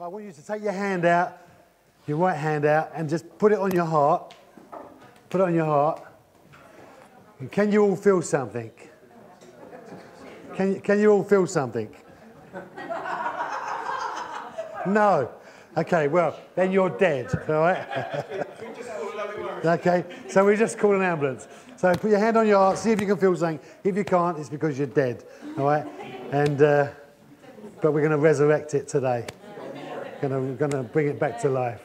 I want you to take your hand out, your right hand out, and just put it on your heart. Put it on your heart. And can you all feel something? Can you all feel something? No. Okay, well, then you're dead, all right? Okay, so we just call an ambulance. So put your hand on your heart, see if you can feel something. If you can't, it's because you're dead, all right? And, but we're going to resurrect it today. We're going to bring it back to life.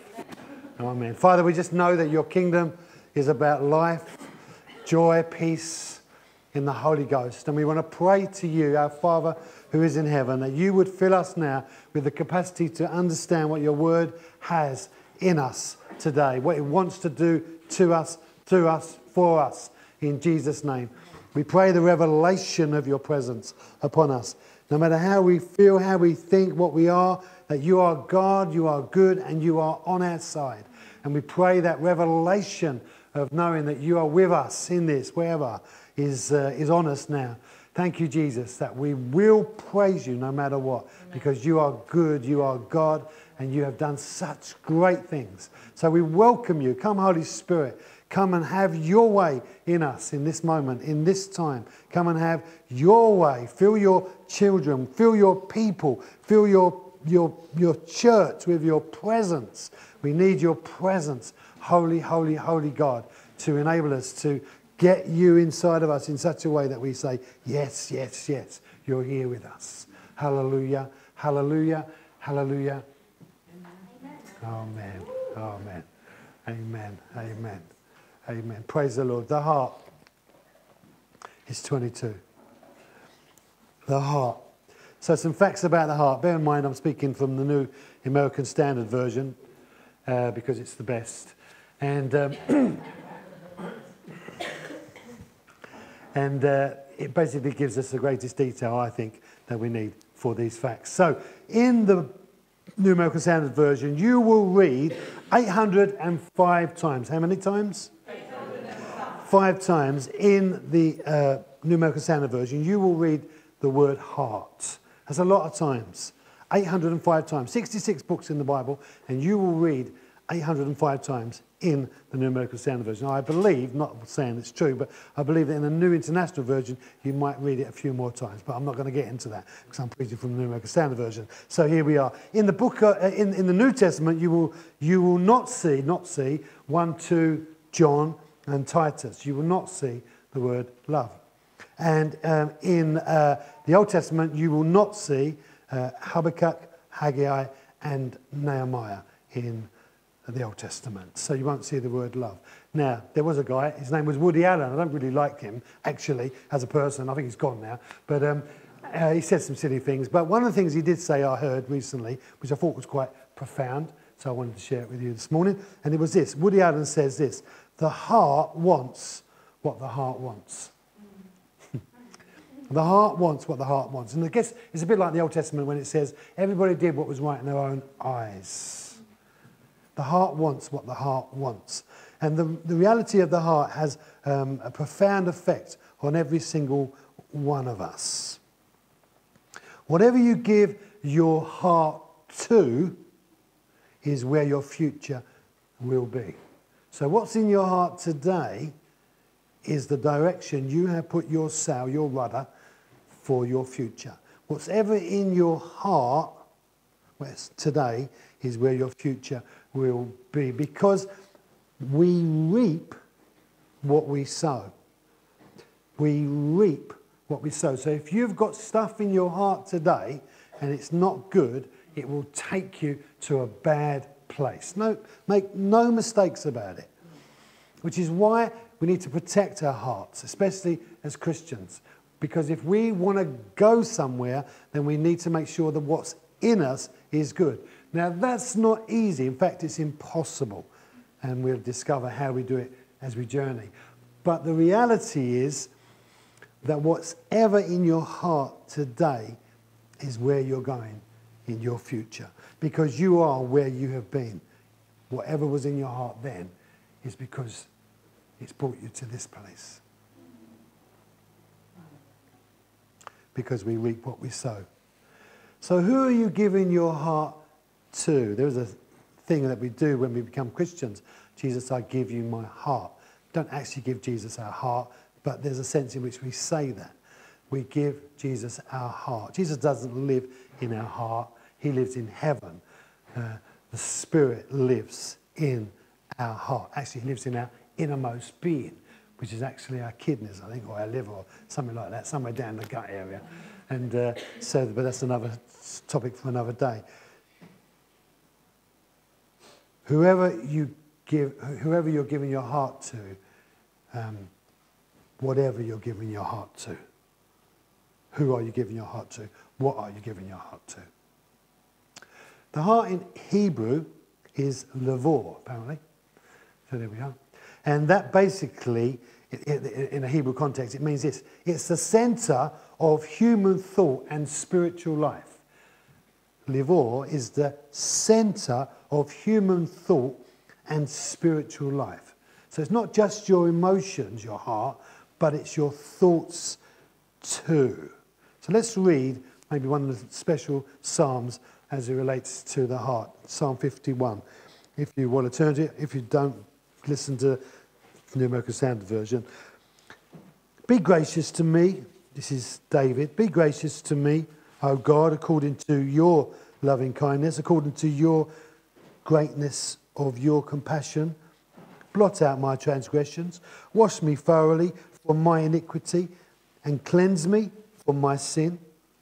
Amen. Father, we just know that your kingdom is about life, joy, peace in the Holy Ghost. And we want to pray to you, our Father who is in heaven, that you would fill us now with the capacity to understand what your word has in us today, what it wants to do to us, through us, for us, in Jesus' name. We pray the revelation of your presence upon us. No matter how we feel, how we think, what we are, that you are God, you are good, and you are on our side. And we pray that revelation of knowing that you are with us in this, wherever, is on us now. Thank you, Jesus, that we will praise you no matter what, because you are good, you are God, and you have done such great things. So we welcome you. Come, Holy Spirit. Come and have your way in us in this moment, in this time. Come and have your way. Fill your children. Fill your people. Fill your church with your presence. We need your presence, holy, holy, holy God, to enable us to get you inside of us in such a way that we say, yes, yes, yes, you're here with us. Hallelujah, hallelujah, hallelujah. Amen, amen, amen, amen. Amen. Praise the Lord. The heart is 22. The heart. So some facts about the heart. Bear in mind I'm speaking from the New American Standard Version because it's the best. And, it basically gives us the greatest detail, I think, that we need for these facts. So in the New American Standard Version, you will read 805 times. How many times? 5 times in the New American Standard Version, you will read the word heart. That's a lot of times. 805 times. 66 books in the Bible, and you will read 805 times in the New American Standard Version. Now, I believe, not saying it's true, but I believe that in the New International Version, you might read it a few more times, but I'm not going to get into that because I'm preaching from the New American Standard Version. So here we are. In the book, in the New Testament, you will not see 1, 2, John, and Titus. You will not see the word love. And in the Old Testament, you will not see Habakkuk, Haggai, and Nehemiah in the Old Testament. So you won't see the word love. Now, there was a guy, his name was Woody Allen. I don't really like him, actually, as a person. I think he's gone now. But he said some silly things. But one of the things he did say I heard recently, which I thought was quite profound, so I wanted to share it with you this morning, and it was this. Woody Allen says this: the heart wants what the heart wants. The heart wants what the heart wants. And I guess it's a bit like the Old Testament when it says, everybody did what was right in their own eyes. The heart wants what the heart wants. And the reality of the heart has a profound effect on every single one of us. Whatever you give your heart to is where your future will be. So what's in your heart today is the direction you have put your sail, your rudder, for your future. What's ever in your heart today is where your future will be, because we reap what we sow. We reap what we sow. So if you've got stuff in your heart today and it's not good, it will take you to a bad place. No, make no mistakes about it. Which is why we need to protect our hearts, especially as Christians. Because if we want to go somewhere, then we need to make sure that what's in us is good. Now, that's not easy. In fact, it's impossible. And we'll discover how we do it as we journey. But the reality is that what's ever in your heart today is where you're going in your future, because you are where you have been. Whatever was in your heart then is because it's brought you to this place, because we reap what we sow. So who are you giving your heart 2. There is a thing that we do when we become Christians. Jesus, I give you my heart. Don't actually give Jesus our heart, but there's a sense in which we say that. We give Jesus our heart. Jesus doesn't live in our heart. He lives in heaven. The Spirit lives in our heart. Actually, he lives in our innermost being, which is actually our kidneys, I think, or our liver, or something like that, somewhere down the gut area. And so, but that's another topic for another day. Whoever you're giving your heart to, whatever you're giving your heart to, who are you giving your heart to? What are you giving your heart to? The heart in Hebrew is Levav, apparently. So there we are. And that basically, in a Hebrew context, it means this. It's the center of human thought and spiritual life. Levav is the center of human thought and spiritual life. So it's not just your emotions, your heart, but it's your thoughts too. So let's read maybe one of the special psalms as it relates to the heart. Psalm 51. If you want to turn to it, if you don't, listen to the New American Standard Version. Be gracious to me, this is David, be gracious to me, O God, according to your loving kindness, according to your greatness of your compassion. Blot out my transgressions, wash me thoroughly from my iniquity, and cleanse me from my sin.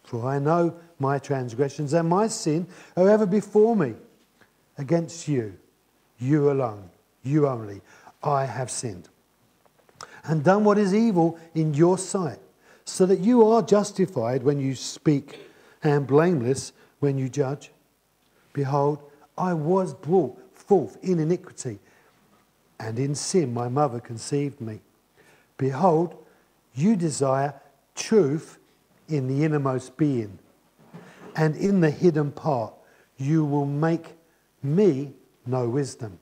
For I know my transgressions and my sin are ever before me. Against you, you alone, you only, I have sinned and done what is evil in your sight, so that you are justified when you speak and blameless when you judge. Behold, I was brought forth in iniquity, and in sin my mother conceived me. Behold, you desire truth in the innermost being, and in the hidden part you will make me know wisdom.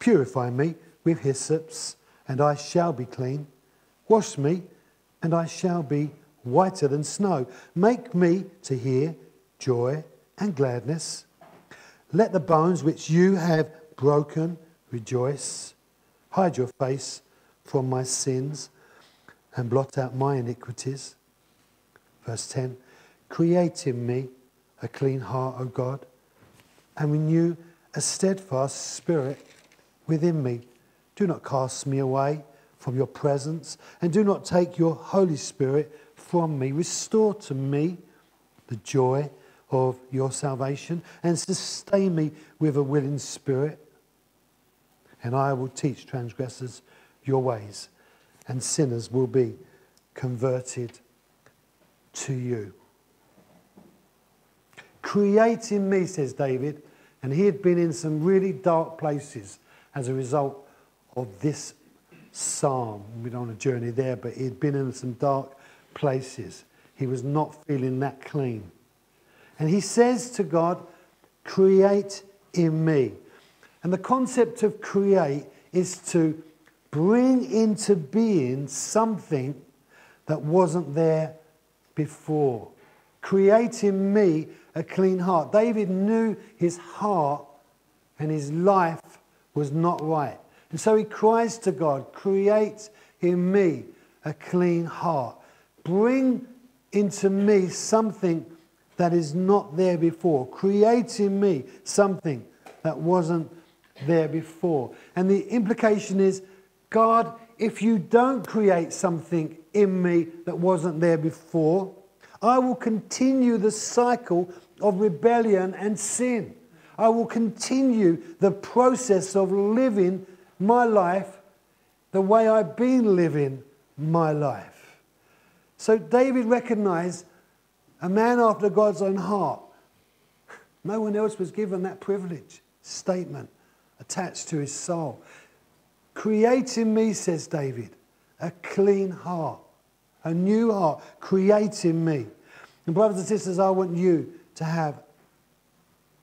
Purify me with hyssops, and I shall be clean. Wash me, and I shall be whiter than snow. Make me to hear joy and gladness. Let the bones which you have broken rejoice. Hide your face from my sins, and blot out my iniquities. Verse 10, create in me a clean heart, O God, and renew a steadfast spirit within me. Do not cast me away from your presence, and do not take your Holy Spirit from me. Restore to me the joy of your salvation, and sustain me with a willing spirit. And I will teach transgressors your ways, and sinners will be converted to you. Create in me, says David, and he had been in some really dark places as a result of this psalm. We don't want to journey there, but he'd been in some dark places. He was not feeling that clean. And he says to God, create in me. And the concept of create is to bring into being something that wasn't there before. Create in me a clean heart. David knew his heart and his life was not right. And so he cries to God, create in me a clean heart. Bring into me something that is not there before. Create in me something that wasn't there before. And the implication is, God, if you don't create something in me that wasn't there before, I will continue the cycle of rebellion and sin. I will continue the process of living my life the way I've been living my life. So David recognized, a man after God's own heart. No one else was given that privilege statement attached to his soul. Create in me, says David, a clean heart, a new heart. Create in me. And brothers and sisters, I want you to have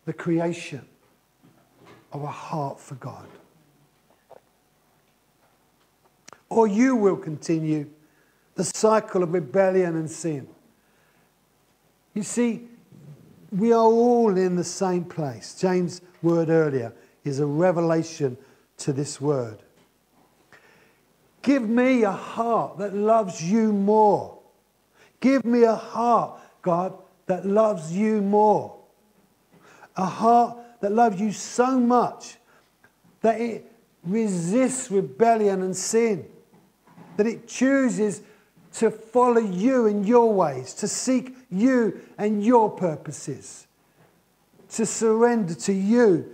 the creation of a heart for God. Or you will continue the cycle of rebellion and sin. You see, we are all in the same place. James' word earlier is a revelation to this word. Give me a heart that loves you more. Give me a heart, God, that loves you more. A heart that loves you so much that it resists rebellion and sin. That it chooses to follow you in your ways, to seek you and your purposes, to surrender to you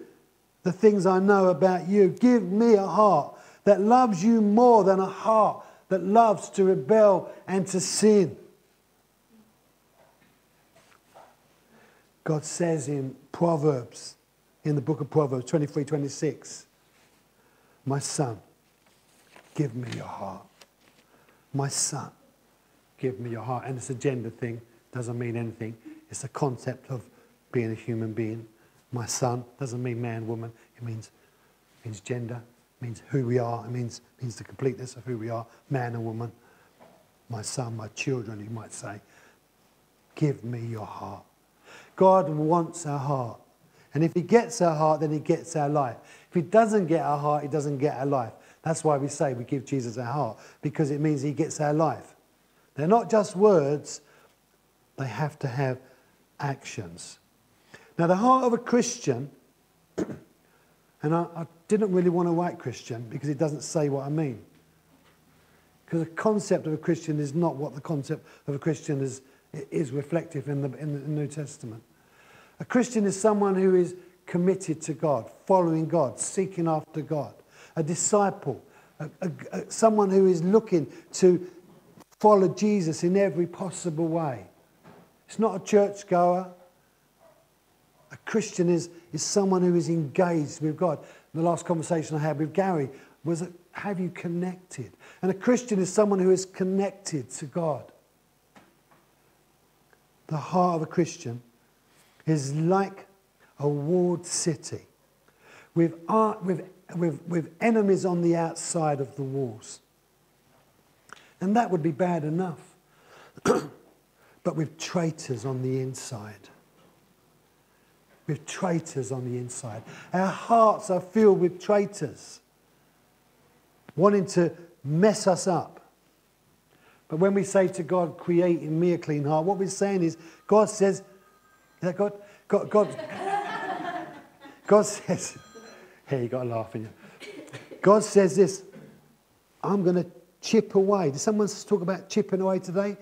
the things I know about you. Give me a heart that loves you more than a heart that loves to rebel and to sin. God says in Proverbs, in the book of Proverbs 23:26, my son, give me your heart. My son, give me your heart. And it's a gender thing, doesn't mean anything. It's the concept of being a human being. My son doesn't mean man, woman. It means gender, means who we are. It means the completeness of who we are, man and woman. My son, my children, you might say, give me your heart. God wants our heart. And if he gets our heart, then he gets our life. If he doesn't get our heart, he doesn't get our life. That's why we say we give Jesus our heart, because it means he gets our life. They're not just words, they have to have actions. Now the heart of a Christian, and I didn't really want to write Christian because it doesn't say what I mean. Because the concept of a Christian is not what the concept of a Christian is reflective in the New Testament. A Christian is someone who is committed to God, following God, seeking after God. A disciple, someone who is looking to follow Jesus in every possible way. It's not a churchgoer. A Christian is someone who is engaged with God. The last conversation I had with Gary was, have you connected? And a Christian is someone who is connected to God. The heart of a Christian is like a walled city with enemies on the outside of the walls. And that would be bad enough. But with traitors on the inside. With traitors on the inside. Our hearts are filled with traitors, wanting to mess us up. But when we say to God, create in me a clean heart, what we're saying is, God says, is that God says, hey, you got a laugh in you. God says this, I'm going to chip away. Did someone talk about chipping away today?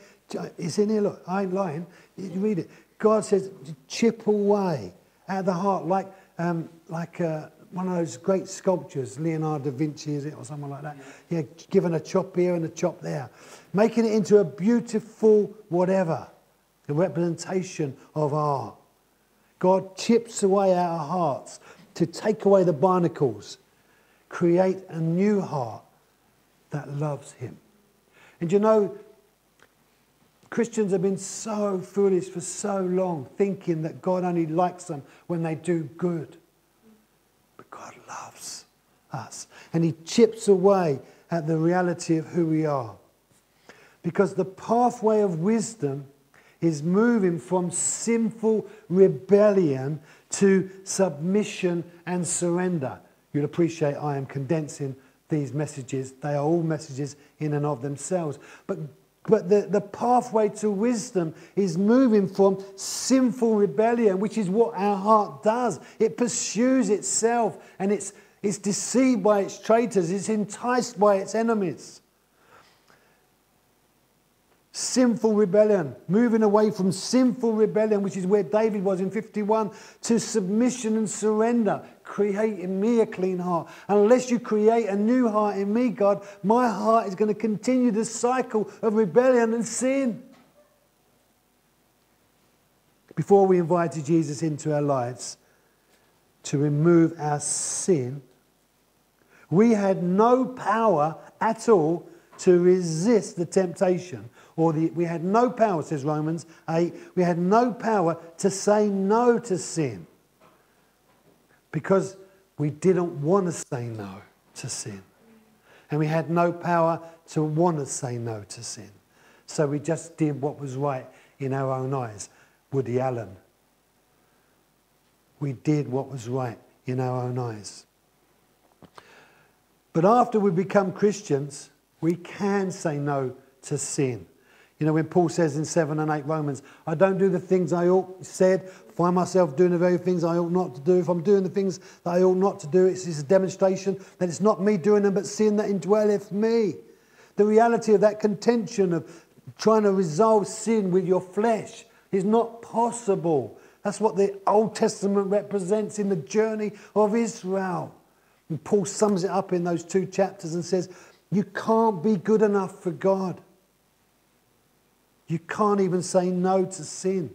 It's in here, look, I ain't lying. You read it. God says, chip away at the heart, like one of those great sculptures, Leonardo da Vinci, is it, or someone like that? Yeah, given a chop here and a chop there. Making it into a beautiful whatever, a representation of art. God chips away at our hearts to take away the barnacles, create a new heart that loves him. And you know, Christians have been so foolish for so long, thinking that God only likes them when they do good. But God loves us, and he chips away at the reality of who we are. Because the pathway of wisdom is moving from sinful rebellion to submission and surrender. You'll appreciate I am condensing these messages. They are all messages in and of themselves. But the pathway to wisdom is moving from sinful rebellion, which is what our heart does. It pursues itself, and it's deceived by its traitors. It's enticed by its enemies. Sinful rebellion, moving away from sinful rebellion, which is where David was in 51, to submission and surrender. Create in me a clean heart. Unless you create a new heart in me, God, my heart is going to continue this cycle of rebellion and sin. Before we invited Jesus into our lives to remove our sin, we had no power at all to resist the temptation. We had no power, says Romans 8, we had no power to say no to sin because we didn't want to say no to sin. And we had no power to want to say no to sin. So we just did what was right in our own eyes. Woody Allen We did what was right in our own eyes. But after we become Christians, we can say no to sin. You know, when Paul says in 7 and 8 Romans, I don't do the things I ought said, find myself doing the very things I ought not to do. If I'm doing the things that I ought not to do, it's a demonstration that it's not me doing them, but sin that indwelleth me. The reality of that contention of trying to resolve sin with your flesh is not possible. That's what the Old Testament represents in the journey of Israel. And Paul sums it up in those two chapters and says, you can't be good enough for God. You can't even say no to sin.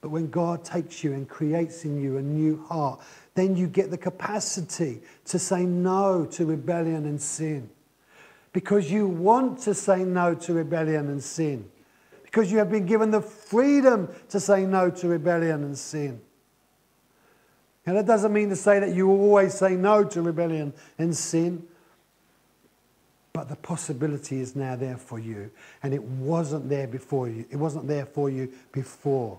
But when God takes you and creates in you a new heart, then you get the capacity to say no to rebellion and sin. Because you want to say no to rebellion and sin. Because you have been given the freedom to say no to rebellion and sin. Now that doesn't mean to say that you will always say no to rebellion and sin. But the possibility is now there for you, and it wasn't there before you. It wasn't there for you before.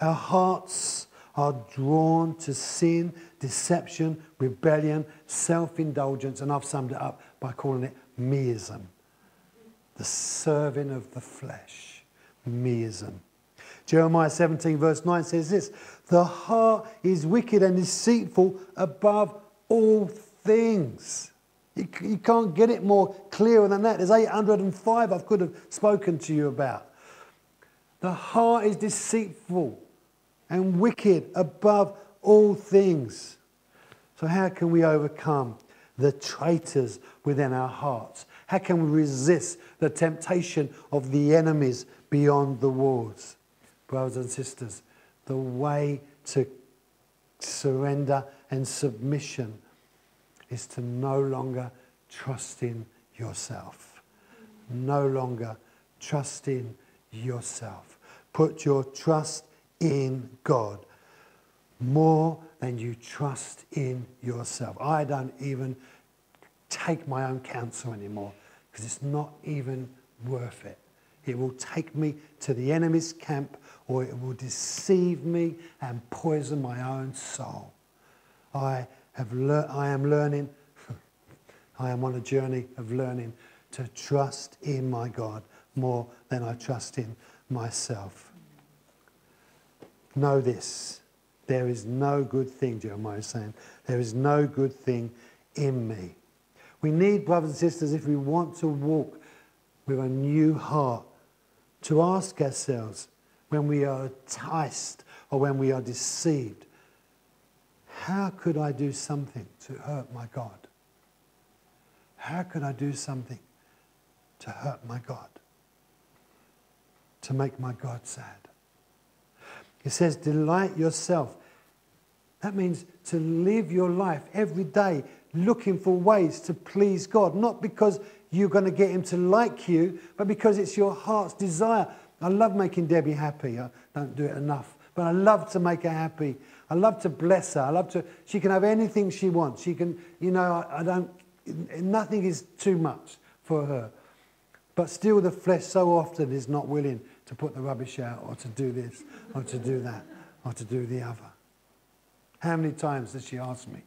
Our hearts are drawn to sin, deception, rebellion, self-indulgence, and I've summed it up by calling it meism. The serving of the flesh. Meism. Jeremiah 17 verse 9 says this, the heart is wicked and deceitful above all things. You can't get it more clearer than that. There's 805 I could have spoken to you about. The heart is deceitful and wicked above all things. So how can we overcome the traitors within our hearts? How can we resist the temptation of the enemies beyond the walls? Brothers and sisters, the way to surrender and submission is to no longer trust in yourself. No longer trust in yourself. Put your trust in God more than you trust in yourself. I don't even take my own counsel anymore because it's not even worth it. It will take me to the enemy's camp, or it will deceive me and poison my own soul. I am on a journey of learning to trust in my God more than I trust in myself. Know this, there is no good thing, Jeremiah is saying, there is no good thing in me. We need, brothers and sisters, if we want to walk with a new heart, to ask ourselves when we are enticed or when we are deceived, how could I do something to hurt my God? How could I do something to hurt my God? To make my God sad? It says, delight yourself. That means to live your life every day looking for ways to please God. Not because you're going to get him to like you, but because it's your heart's desire. I love making Debbie happy. I don't do it enough, but I love to make her happy. I love to bless her. I love to. She can have anything she wants. She can, you know, I don't. Nothing is too much for her. But still, the flesh so often is not willing to put the rubbish out, or to do this, or to do that, or to do the other. How many times has she asked me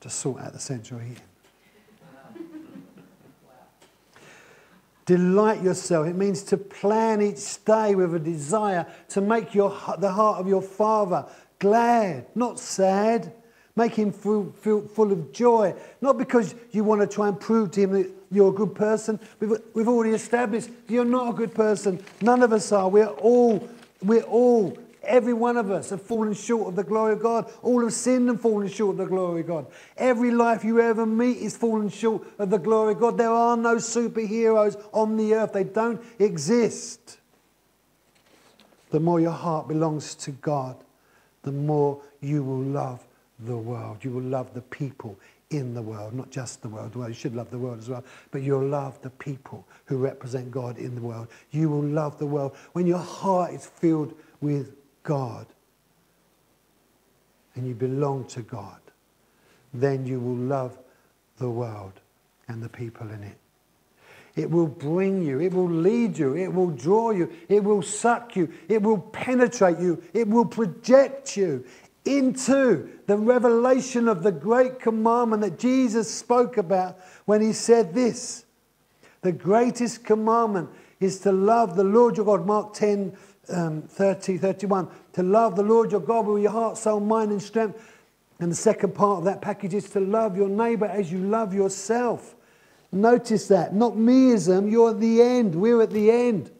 to sort out the central heating? Wow. Wow. Delight yourself. It means to plan each day with a desire to make the heart of your Father glad, not sad. Make him feel full of joy. Not because you want to try and prove to him that you're a good person. We've already established you're not a good person. None of us are. Every one of us have fallen short of the glory of God. All have sinned and fallen short of the glory of God. Every life you ever meet is fallen short of the glory of God. There are no superheroes on the earth. They don't exist. The more your heart belongs to God, the more you will love the world. You will love the people in the world, not just the world. Well, you should love the world as well, but you'll love the people who represent God in the world. You will love the world when your heart is filled with God and you belong to God. Then you will love the world and the people in it. It will bring you. It will lead you. It will draw you. It will suck you. It will penetrate you. It will project you into the revelation of the great commandment that Jesus spoke about when he said this. The greatest commandment is to love the Lord your God. Mark 10, 30, 31. To love the Lord your God with your heart, soul, mind and strength. And the second part of that package is to love your neighbour as you love yourself. Notice that. Not meism, you're at the end. We're at the end.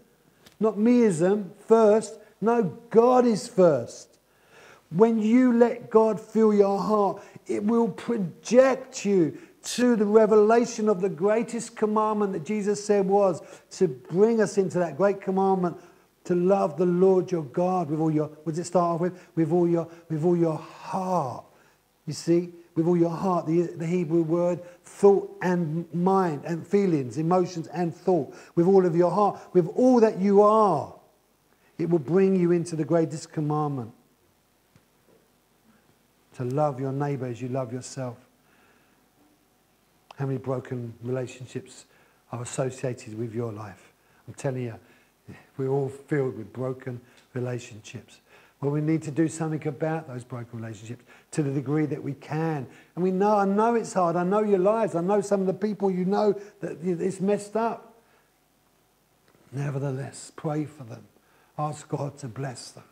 Not meism, first. No, God is first. When you let God fill your heart, it will project you to the revelation of the greatest commandment that Jesus said was to bring us into that great commandment to love the Lord your God with all your, what does it start off with? With all your heart. You see? With all your heart, the Hebrew word, thought and mind and feelings, emotions and thought. With all of your heart, with all that you are, it will bring you into the greatest commandment. To love your neighbour as you love yourself. How many broken relationships are associated with your life? I'm telling you, we're all filled with broken relationships. Well, we need to do something about those broken relationships to the degree that we can. And we know, I know it's hard. I know your lives. I know some of the people you know that it's messed up. Nevertheless, pray for them. Ask God to bless them.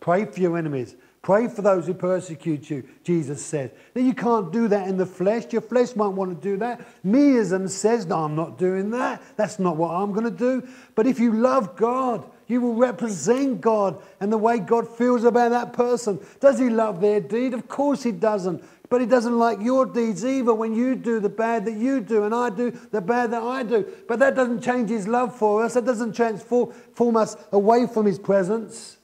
Pray for your enemies. Pray for those who persecute you, Jesus said. Now, you can't do that in the flesh. Your flesh might want to do that. Meism says, no, I'm not doing that. That's not what I'm going to do. But if you love God, you will represent God and the way God feels about that person. Does he love their deed? Of course he doesn't. But he doesn't like your deeds either when you do the bad that you do and I do the bad that I do. But that doesn't change his love for us. That doesn't transform us away from his presence.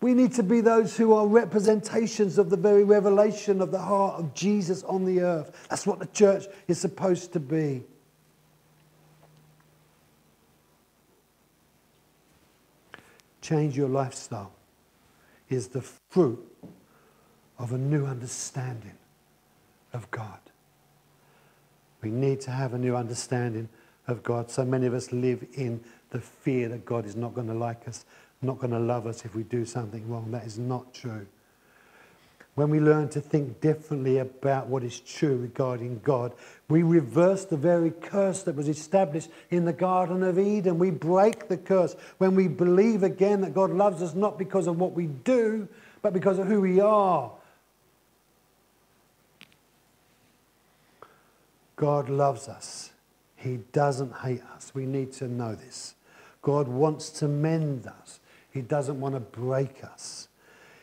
We need to be those who are representations of the very revelation of the heart of Jesus on the earth. That's what the church is supposed to be. Change your lifestyle is the fruit of a new understanding of God. We need to have a new understanding of God. So many of us live in the fear that God is not going to like us, not going to love us if we do something wrong. That is not true. When we learn to think differently about what is true regarding God, we reverse the very curse that was established in the Garden of Eden. We break the curse when we believe again that God loves us not because of what we do, but because of who we are. God loves us. He doesn't hate us. We need to know this. God wants to mend us. He doesn't want to break us.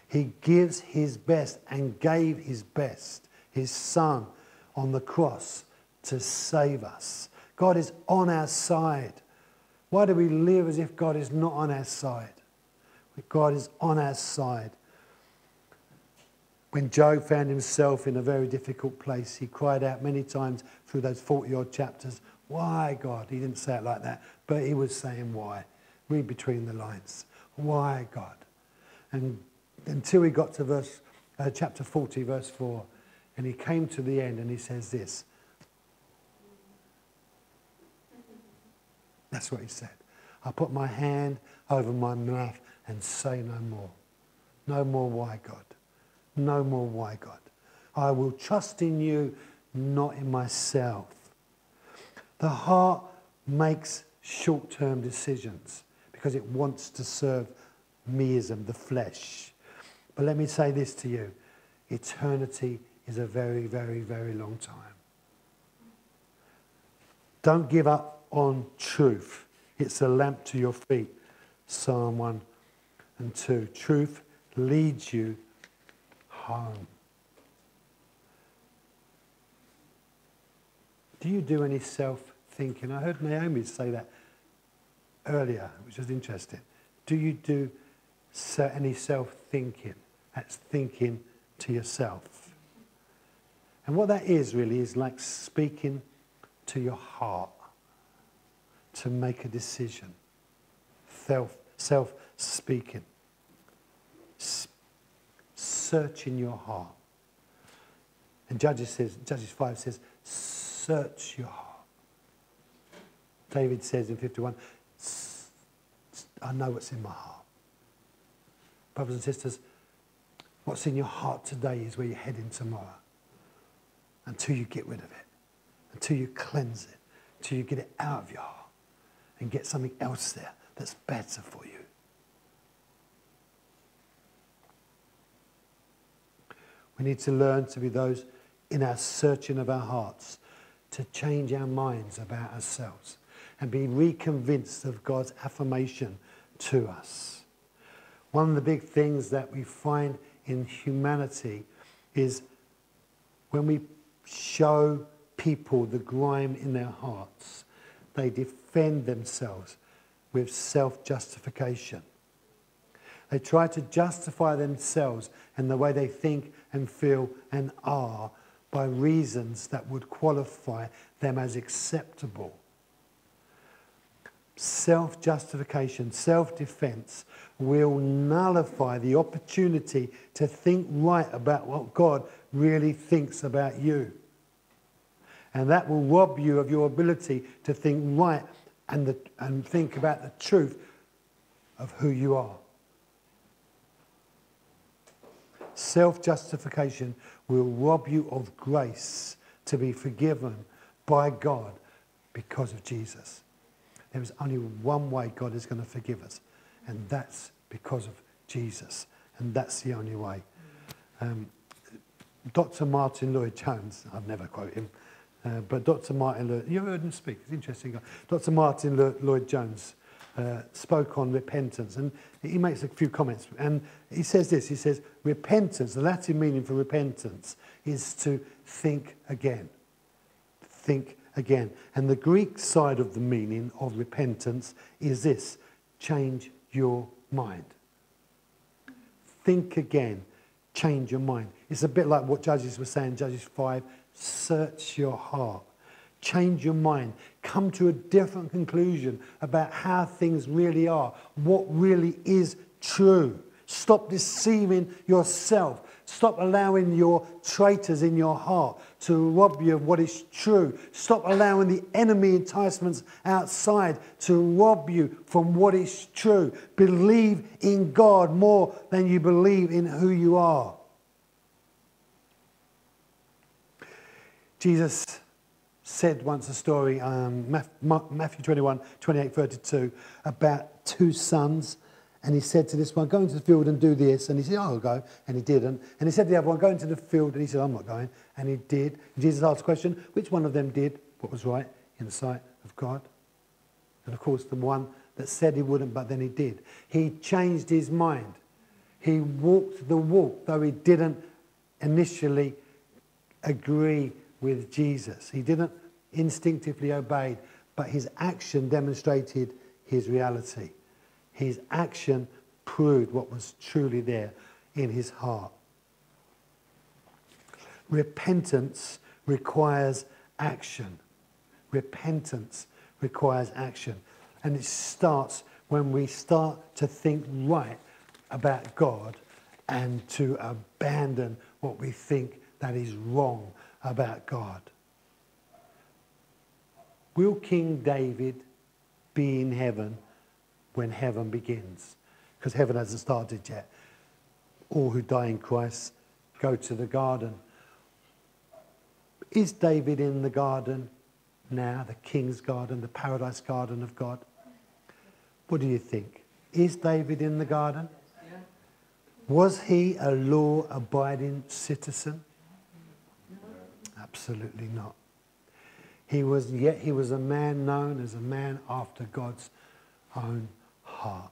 He gives his best and gave his best, his son, on the cross to save us. God is on our side. Why do we live as if God is not on our side? God is on our side. When Job found himself in a very difficult place, he cried out many times through those 40-odd chapters, "Why, God?" He didn't say it like that, but he was saying why. Read between the lines. Why, God? And until he got to chapter 40, verse 4, and he came to the end and he says this. That's what he said. I put my hand over my mouth and say no more. No more, why, God? No more, why, God? I will trust in you, not in myself. The heart makes short-term decisions because it wants to serve meism, the flesh. But let me say this to you. Eternity is a very, very, very long time. Don't give up on truth. It's a lamp to your feet. Psalm 1 and 2. Truth leads you home. Do you do any self-thinking? I heard Naomi say that earlier, which was interesting. Do you do any self-thinking? That's thinking to yourself. And what that is really is like speaking to your heart to make a decision. Self-speaking. Searching your heart. And Judges 5 says, search your heart. David says in 51, I know what's in my heart. Brothers and sisters, what's in your heart today is where you're heading tomorrow. Until you get rid of it, until you cleanse it, until you get it out of your heart and get something else there that's better for you. We need to learn to be those in our searching of our hearts, to change our minds about ourselves and be reconvinced of God's affirmation to us. One of the big things that we find in humanity is when we show people the grime in their hearts, they defend themselves with self-justification. They try to justify themselves and the way they think and feel and are by reasons that would qualify them as acceptable. Self-justification, self-defense will nullify the opportunity to think right about what God really thinks about you. And that will rob you of your ability to think right and think about the truth of who you are. Self-justification will rob you of grace to be forgiven by God because of Jesus. There is only one way God is going to forgive us, and that's because of Jesus. And that's the only way. Dr. Martin Lloyd Jones, I've never quoted him, but Dr. Martin Lloyd, you ever heard him speak? It's interesting guy. Dr. Martin Lloyd Jones spoke on repentance, and he makes a few comments, and he says this, he says, repentance, the Latin meaning for repentance is to think again, and the Greek side of the meaning of repentance is this, change your mind. Think again, change your mind. It's a bit like what Judges were saying, Judges 5, search your heart. Change your mind. Come to a different conclusion about how things really are. What really is true. Stop deceiving yourself. Stop allowing your traitors in your heart to rob you of what is true. Stop allowing the enemy enticements outside to rob you from what is true. Believe in God more than you believe in who you are. Jesus said once a story, Matthew 21, 28, 32, about two sons. And he said to this one, go into the field and do this. And he said, I'll go. And he didn't. And he said to the other one, go into the field. And he said, I'm not going. And he did. And Jesus asked the question, which one of them did what was right in the sight of God? And of course, the one that said he wouldn't, but then he did. He changed his mind. He walked the walk, though he didn't initially agree with Jesus. He didn't instinctively obey, but his action demonstrated his reality. His action proved what was truly there in his heart. Repentance requires action. Repentance requires action. And it starts when we start to think right about God and to abandon what we think that is wrong about God. Will King David be in heaven when heaven begins? Because heaven hasn't started yet. All who die in Christ go to the garden. Is David in the garden now, the King's garden, the paradise garden of God? What do you think? Is David in the garden? Yeah. Was he a law-abiding citizen? Absolutely not. He was, yet he was a man known as a man after God's own heart.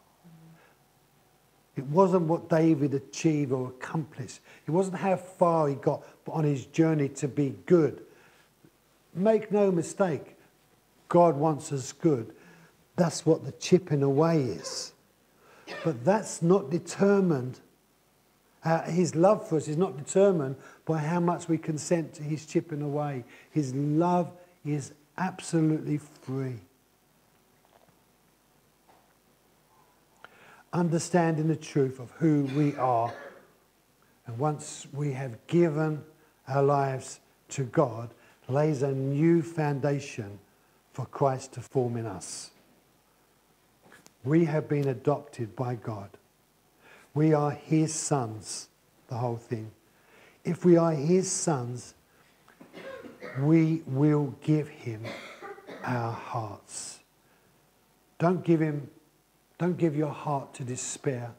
It wasn't what David achieved or accomplished. It wasn't how far he got on his journey to be good. Make no mistake, God wants us good. That's what the chipping away is. But that's not determined. His love for us is not determined by how much we consent to his chipping away. His love is absolutely free. Understanding the truth of who we are, and once we have given our lives to God, lays a new foundation for Christ to form in us. We have been adopted by God. We are his sons, the whole thing. If we are his sons, we will give him our hearts. Don't give your heart to despair.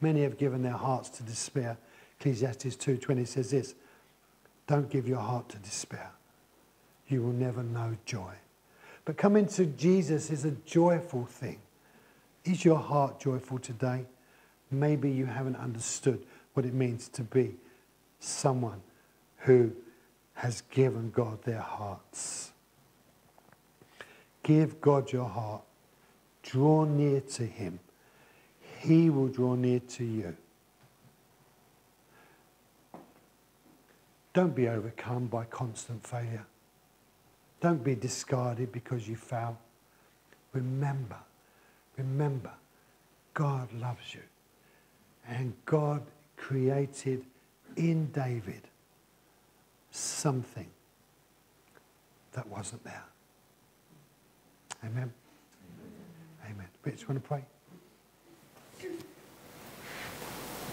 Many have given their hearts to despair. Ecclesiastes 2:20 says this, don't give your heart to despair. You will never know joy. But coming to Jesus is a joyful thing. Is your heart joyful today? Maybe you haven't understood what it means to be someone who has given God their hearts. Give God your heart. Draw near to him. He will draw near to you. Don't be overcome by constant failure. Don't be discarded because you fail. Remember, God loves you. And God created in David something that wasn't there. Amen? Amen. Rich, you want to pray?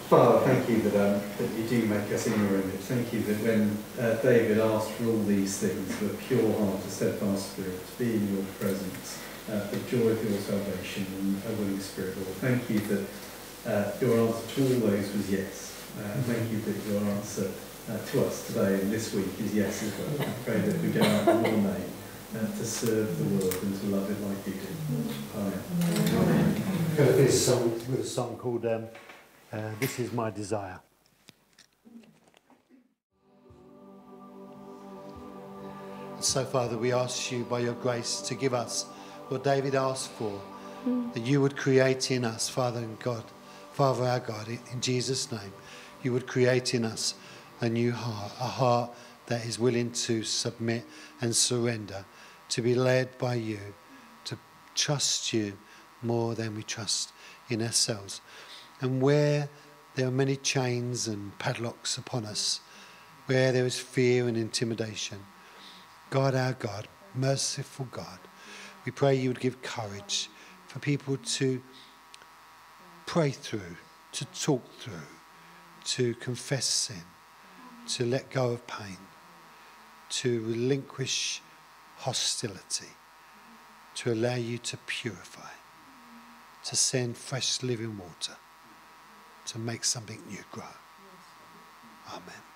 Father, thank you that you do make us in your image. Thank you that when David asked for all these things, for a pure heart, a steadfast spirit, to be in your presence, the joy of your salvation and a willing spirit, Lord. Thank you that your answer to all those was yes. Thank you that your answer to us today and this week is yes as well. I pray that we go out in your name to serve the world and to love it like you do. Amen. Amen. This song with a song called This Is My Desire. And so, Father, we ask you by your grace to give us what David asked for, that you would create in us, Father and God, Father our God, in Jesus' name, you would create in us a new heart, a heart that is willing to submit and surrender, to be led by you, to trust you more than we trust in ourselves. And where there are many chains and padlocks upon us, where there is fear and intimidation, God our God, merciful God, we pray you would give courage for people to pray through, to talk through, to confess sin, to let go of pain, to relinquish hostility, to allow you to purify, to send fresh living water, to make something new grow. Amen.